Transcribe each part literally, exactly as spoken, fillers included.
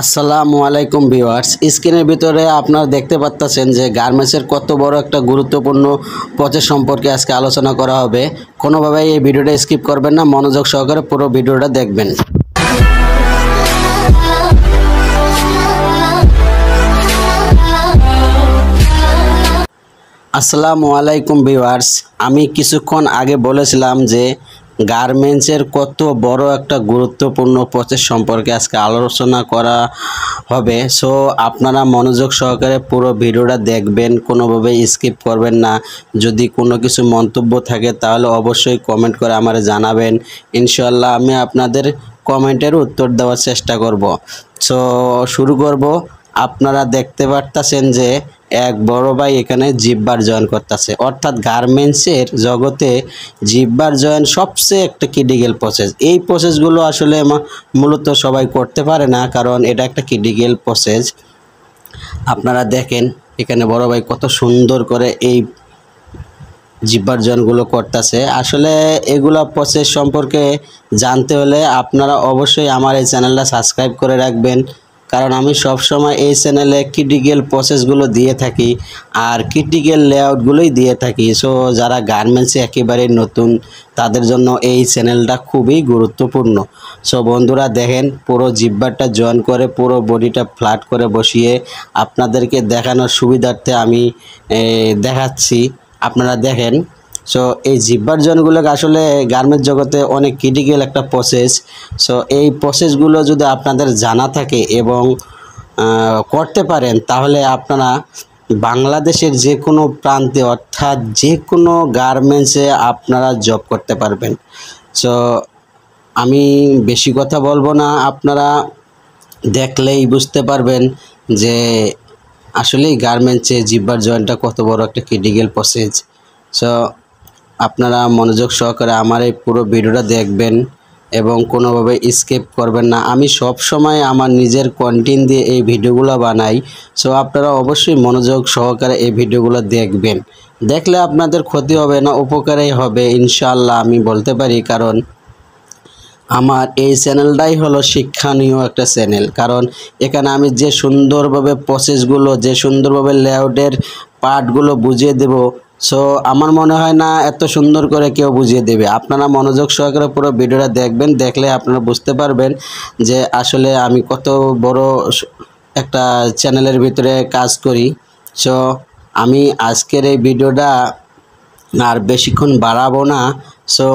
আসসালামুআলাইকুম viewers, স্ক্রিনের ভিতরে আপনারা দেখতে পাচ্ছেন যে গার্মেন্টসের কত বড় একটা গুরুত্বপূর্ণ প্রজেক্ট সম্পর্কে আজকে আলোচনা করা হবে। কোনোভাবে এই ভিডিওটা স্কিপ করবেন না, মনোযোগ সহকারে পুরো ভিডিওটা দেখবেন। আসসালামু আলাইকুম ভিউয়ার্স, আমি কিছুক্ষণ আগে বলেছিলাম যে গার্মেন্টসের কত বড় একটা গুরুত্বপূর্ণ প্রসেস সম্পর্কে আজকে আলোচনা করা হবে। সো আপনারা মনোযোগ সহকারে পুরো ভিডিওটা দেখবেন, কোনোভাবে স্কিপ করবেন না। যদি কোনো কিছু মন্তব্য থাকে তাহলে অবশ্যই কমেন্ট করে আমারে জানাবেন, ইনশাল্লাহ আমি আপনাদের কমেন্টের উত্তর দেওয়ার চেষ্টা করব। সো শুরু করব। আপনারা দেখতে পারতেছেন যে এক বড় ভাই এখানে জিব্বার জয়েন করতেছে, অর্থাৎ গার্মেন্টসের জগতে জিব্বার জয়েন সবচেয়ে একটা ক্রিটিক্যাল প্রসেস। এই প্রসেসগুলো আসলে মূলত সবাই করতে পারে না, কারণ এটা একটা ক্রিটিক্যাল প্রসেস। আপনারা দেখেন এখানে বড় ভাই কত সুন্দর করে এই জিব্বার জয়েনগুলো করতেছে। আসলে এগুলা প্রসেস সম্পর্কে জানতে হলে আপনারা অবশ্যই আমার এই চ্যানেলটা সাবস্ক্রাইব করে রাখবেন, কারণ আমি সবসময় এই চ্যানেলে ক্রিটিক্যাল প্রসেসগুলো দিয়ে থাকি আর ক্রিটিক্যাল লেআউটগুলোই দিয়ে থাকি। সো যারা গার্মেন্টসে একেবারে নতুন তাদের জন্য এই চ্যানেলটা খুবই গুরুত্বপূর্ণ। সো বন্ধুরা দেখেন, পুরো জিব্বারটা জয়েন করে পুরো বডিটা ফ্ল্যাট করে বসিয়ে আপনাদেরকে দেখানোর সুবিধার্থে আমি দেখাচ্ছি, আপনারা দেখেন। সো এই জিব্বার জয়েনগুলোকে আসলে গার্মেন্টস জগতে অনেক ক্রিটিক্যাল একটা প্রসেস। সো এই প্রসেসগুলো যদি আপনাদের জানা থাকে এবং করতে পারেন, তাহলে আপনারা বাংলাদেশের যে কোনো প্রান্তে অর্থাৎ যে কোনো গার্মেন্টসে আপনারা জব করতে পারবেন। সো আমি বেশি কথা বলবো না, আপনারা দেখলেই বুঝতে পারবেন যে আসলে গার্মেন্টসে জিব্বার জয়েনটা কত বড় একটা ক্রিটিক্যাল প্রসেস। সো আপনারা মনোযোগ সহকারে আমার এই পুরো ভিডিওটা দেখবেন এবং কোনোভাবে স্কিপ করবেন না। আমি সব সময় আমার নিজের কন্টেন্ট দিয়ে এই ভিডিওগুলো বানাই। সো আপনারা অবশ্যই মনোযোগ সহকারে এই ভিডিওগুলো দেখবেন, দেখলে আপনাদের ক্ষতি হবে না, উপকারই হবে ইনশাআল্লাহ আমি বলতে পারি। কারণ আমার এই চ্যানেলটাই হলো শিক্ষণীয় একটা চ্যানেল, কারণ এখানে আমি যে সুন্দরভাবে প্রসেসগুলো, যে সুন্দরভাবে লেআউটের পার্টগুলো বুঝিয়ে দেব। সো আমার মনে হয় না এত সুন্দর করে কেউ বুঝিয়ে দেবে। আপনারা মনোযোগ সহকারে পুরো ভিডিওটা দেখবেন, দেখলে আপনারা বুঝতে পারবেন যে আসলে আমি কত বড় একটা চ্যানেলের ভিতরে কাজ করি। সো আমি আজকের এই ভিডিওটা আর বেশিক্ষণ বাড়াবো না। সো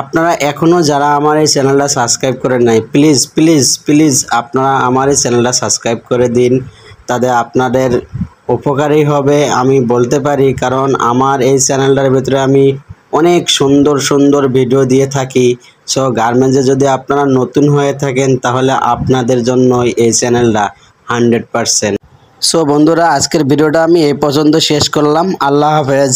আপনারা এখনও যারা আমার এই চ্যানেলটা সাবস্ক্রাইব করে নাই, প্লিজ প্লিজ প্লিজ আপনারা আমার এই চ্যানেলটা সাবস্ক্রাইব করে দিন, তাদের আপনাদের উপকারী হবে আমি বলতে পারি। কারণ আমার এই চ্যানেলটার ভিতরে আমি অনেক সুন্দর সুন্দর ভিডিও দিয়ে থাকি। সো গার্মেন্টসে যদি আপনারা নতুন হয়ে থাকেন তাহলে আপনাদের জন্য এই চ্যানেলটা হান্ড্রেড পারসেন্ট। সো বন্ধুরা, আজকের ভিডিওটা আমি এই পর্যন্ত শেষ করলাম। আল্লাহ হাফেজ।